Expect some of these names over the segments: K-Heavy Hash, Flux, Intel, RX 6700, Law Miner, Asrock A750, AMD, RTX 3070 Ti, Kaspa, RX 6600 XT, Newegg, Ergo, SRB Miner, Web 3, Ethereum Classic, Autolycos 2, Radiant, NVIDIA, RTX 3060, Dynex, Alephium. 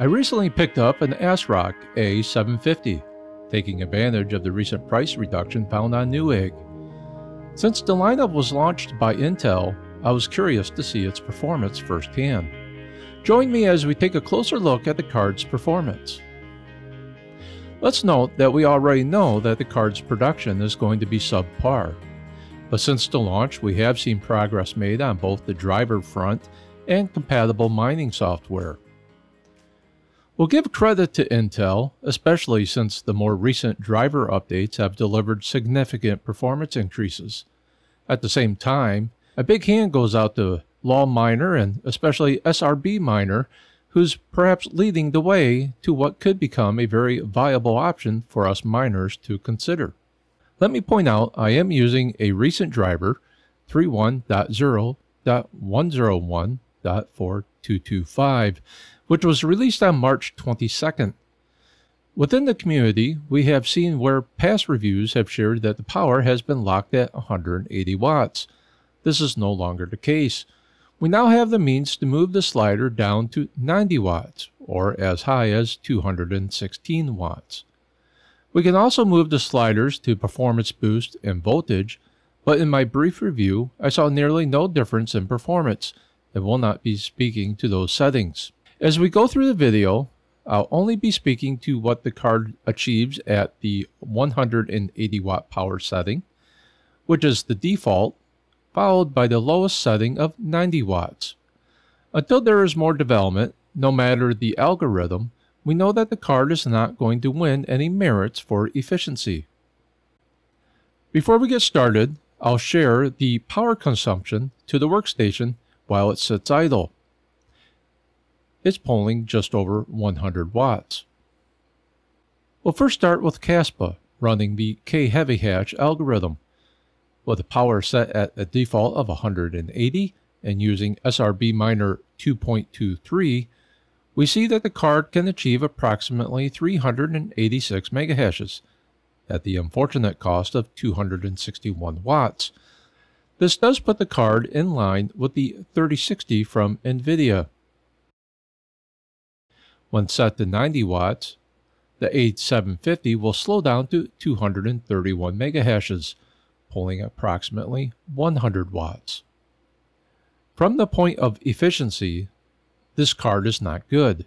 I recently picked up an Asrock A750, taking advantage of the recent price reduction found on Newegg. Since the lineup was launched by Intel, I was curious to see its performance firsthand. Join me as we take a closer look at the card's performance. Let's note that we already know that the card's production is going to be subpar, but since the launch we have seen progress made on both the driver front and compatible mining software. We'll give credit to Intel, especially since the more recent driver updates have delivered significant performance increases. At the same time, a big hand goes out to Law Miner and especially SRB Miner, who's perhaps leading the way to what could become a very viable option for us miners to consider. Let me point out I am using a recent driver, 31.0.101.4225, which was released on March 22nd. Within the community, we have seen where past reviews have shared that the power has been locked at 180 watts. This is no longer the case. We now have the means to move the slider down to 90 watts, or as high as 216 watts. We can also move the sliders to performance boost and voltage, but in my brief review, I saw nearly no difference in performance, and will not be speaking to those settings. As we go through the video, I'll only be speaking to what the card achieves at the 180 watt power setting, which is the default, followed by the lowest setting of 90 watts. Until there is more development, no matter the algorithm, we know that the card is not going to win any merits for efficiency. Before we get started, I'll share the power consumption to the workstation while it sits idle. It's polling just over 100 watts. We'll first start with Kaspa running the K-Heavy Hash algorithm, with the power set at a default of 180 and using SRB Miner 2.23, we see that the card can achieve approximately 386 megahashes at the unfortunate cost of 261 watts. This does put the card in line with the 3060 from NVIDIA. When set to 90 watts, the A750 will slow down to 231 megahashes, pulling approximately 100 watts. From the point of efficiency, this card is not good.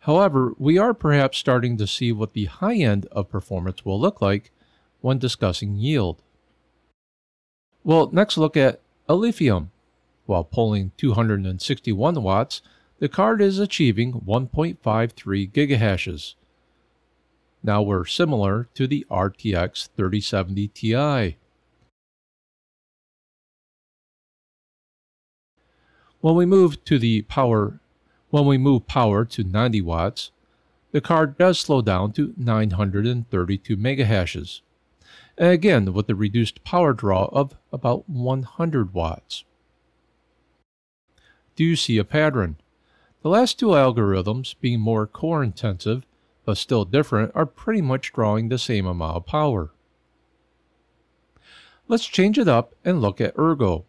However, we are perhaps starting to see what the high end of performance will look like when discussing yield. We'll next look at Alephium. While pulling 261 watts, the card is achieving 1.53 gigahashes. Now we're similar to the RTX 3070 Ti. When we move power to 90 watts, the card does slow down to 932 megahashes, and again with the reduced power draw of about 100 watts. Do you see a pattern? The last two algorithms, being more core intensive but still different, are pretty much drawing the same amount of power. Let's change it up and look at Ergo.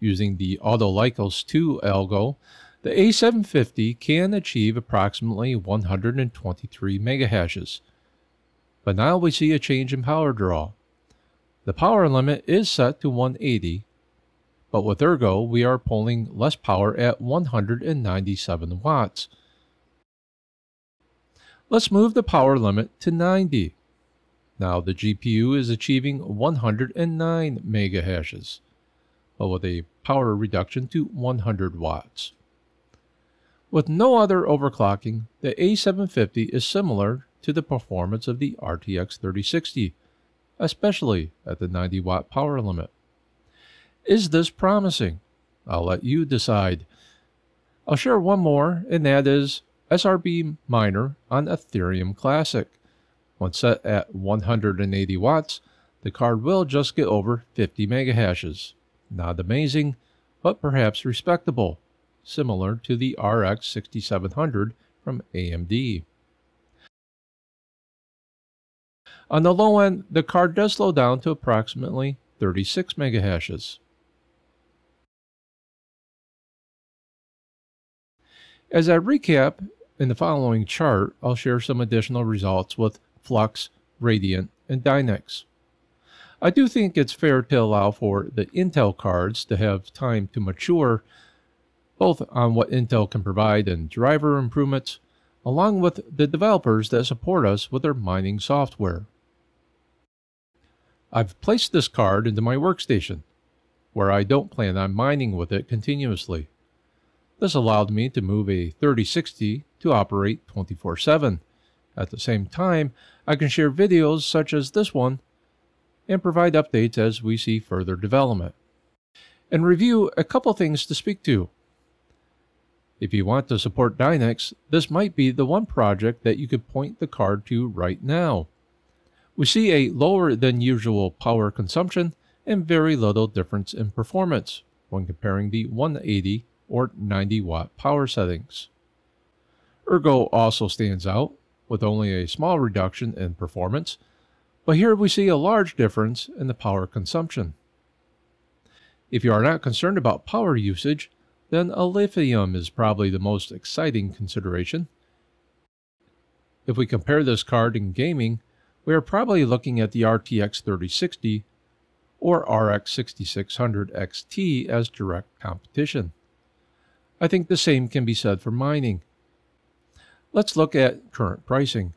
Using the Autolycos 2 algo, the A750 can achieve approximately 123 megahashes, but now we see a change in power draw. The power limit is set to 180, but with Ergo we are pulling less power at 197 watts. Let's move the power limit to 90. Now the GPU is achieving 109 megahashes, but with a power reduction to 100 watts. With no other overclocking, the A750 is similar to the performance of the RTX 3060, especially at the 90 watt power limit. Is this promising? I'll let you decide. I'll share one more, and that is SRB Miner on Ethereum Classic. When set at 180 watts, the card will just get over 50 megahashes. Not amazing, but perhaps respectable, similar to the RX 6700 from AMD. On the low end, the card does slow down to approximately 36 megahashes. As I recap, In the following chart, I'll share some additional results with Flux, Radiant, and Dynex. I do think it's fair to allow for the Intel cards to have time to mature, both on what Intel can provide and driver improvements, along with the developers that support us with their mining software. I've placed this card into my workstation, where I don't plan on mining with it continuously. This allowed me to move a 3060 to operate 24/7. At the same time, I can share videos such as this one and provide updates as we see further development. And review a couple things to speak to. If you want to support Dynex, this might be the one project that you could point the card to right now. We see a lower than usual power consumption and very little difference in performance when comparing the 180 or 90 watt power settings. Ergo also stands out with only a small reduction in performance, but here we see a large difference in the power consumption. If you are not concerned about power usage, then Alephium is probably the most exciting consideration. If we compare this card in gaming, we are probably looking at the RTX 3070 or RX 6600 XT as direct competition. I think the same can be said for mining. Let's look at current pricing.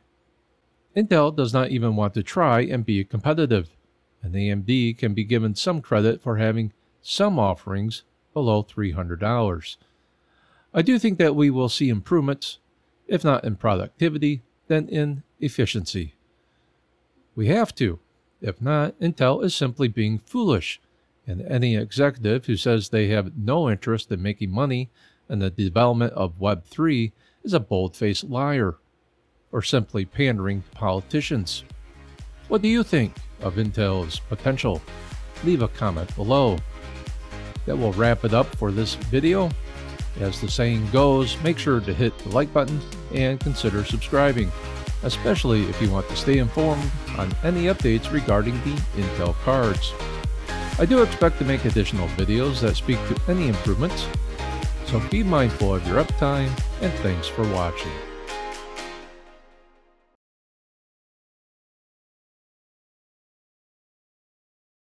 Intel does not even want to try and be competitive, and AMD can be given some credit for having some offerings below $300. I do think that we will see improvements, if not in productivity, then in efficiency. We have to. If not, Intel is simply being foolish, and any executive who says they have no interest in making money in the development of Web 3 is a bold-faced liar, or simply pandering to politicians. What do you think of Intel's potential? Leave a comment below. That will wrap it up for this video. As the saying goes, make sure to hit the like button and consider subscribing, especially if you want to stay informed on any updates regarding the Intel cards. I do expect to make additional videos that speak to any improvements, so be mindful of your uptime, and thanks for watching.